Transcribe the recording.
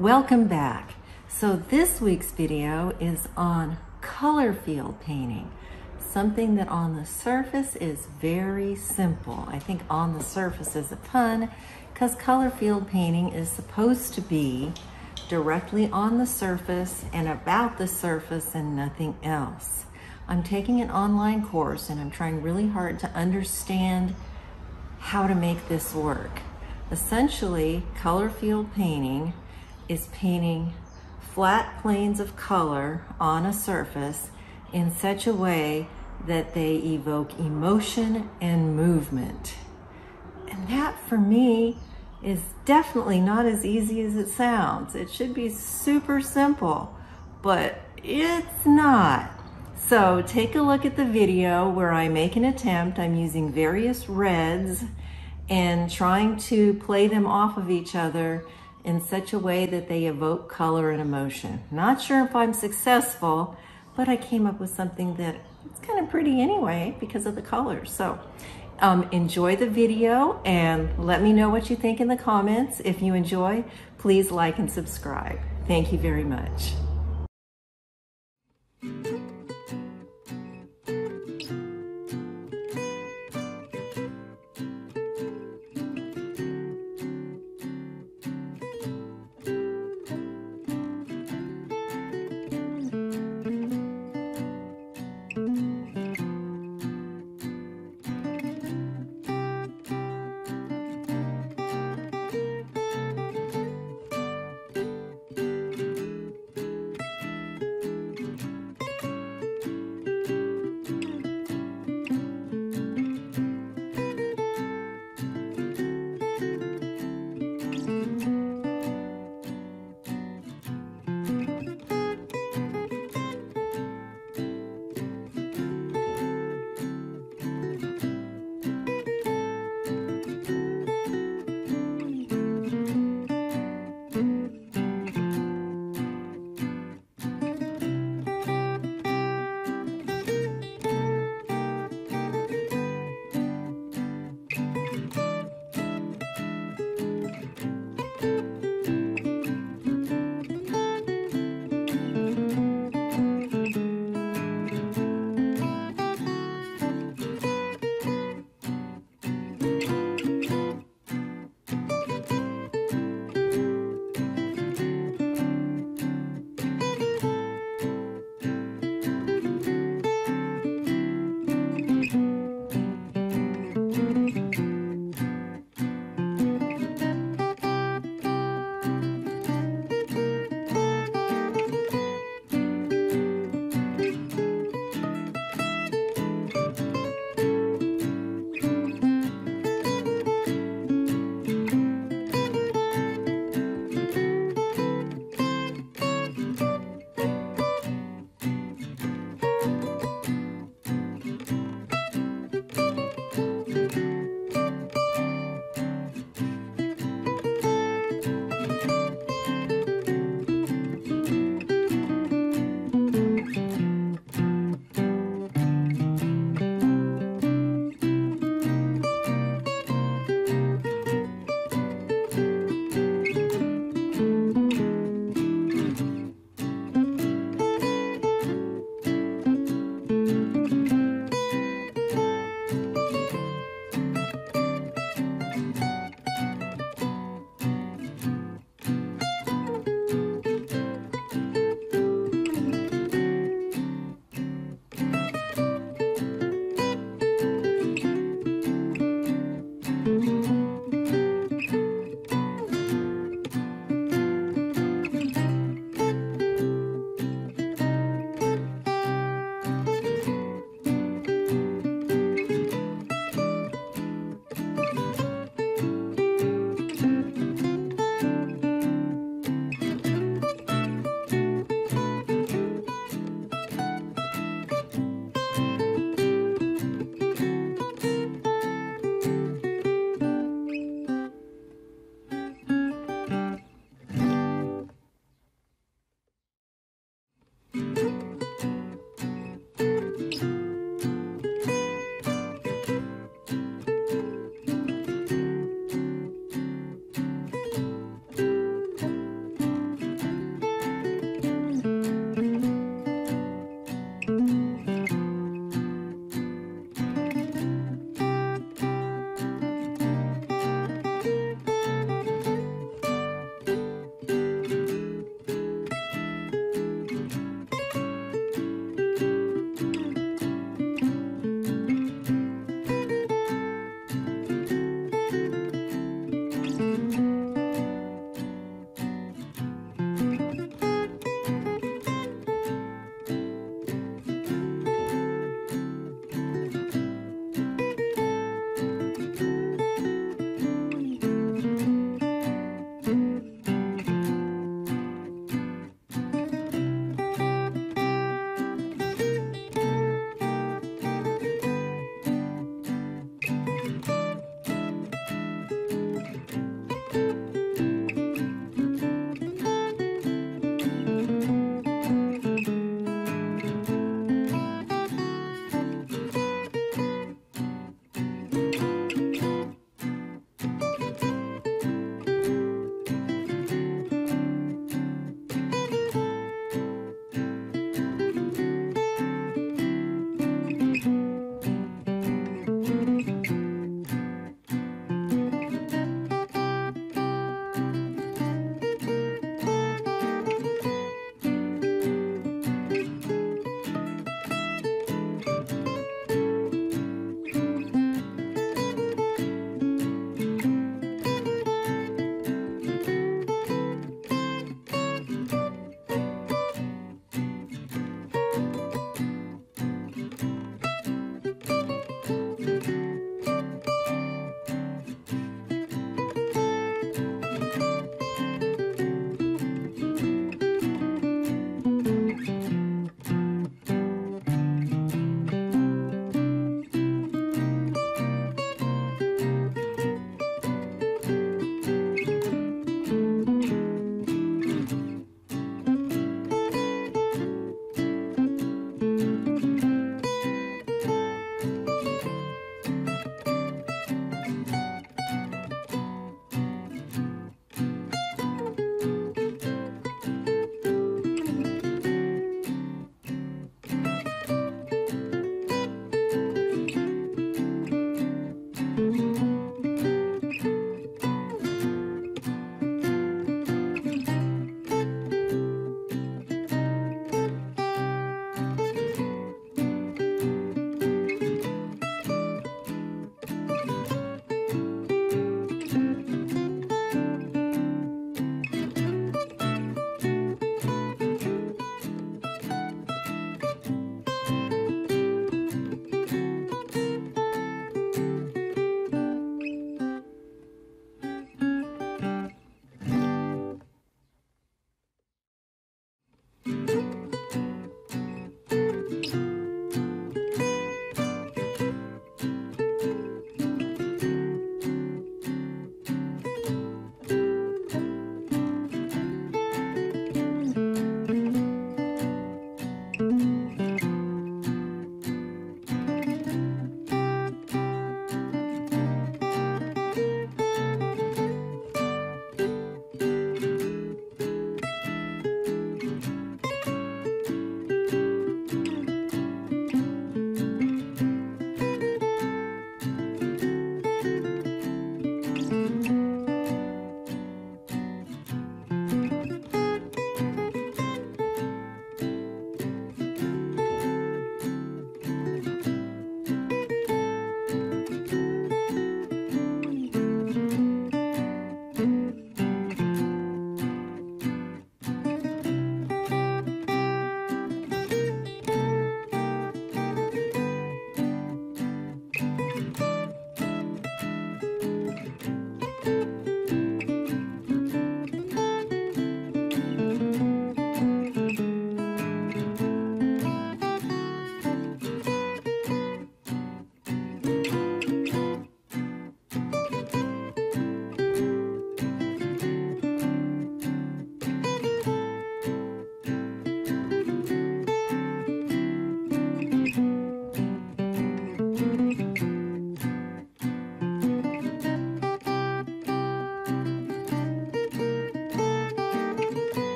Welcome back. So this week's video is on color field painting, something that on the surface is very simple. I think on the surface is a pun because color field painting is supposed to be directly on the surface and about the surface and nothing else. I'm taking an online course and I'm trying really hard to understand how to make this work. Essentially, color field painting is painting flat planes of color on a surface in such a way that they evoke emotion and movement. And that for me is definitely not as easy as it sounds. It should be super simple, but it's not. So take a look at the video where I make an attempt. I'm using various reds and trying to play them off of each other in such a way that they evoke color and emotion. Not sure if I'm successful, but I came up with something that it's kind of pretty anyway because of the colors. So enjoy the video and let me know what you think in the comments. If you enjoy, please like and subscribe. Thank you very much.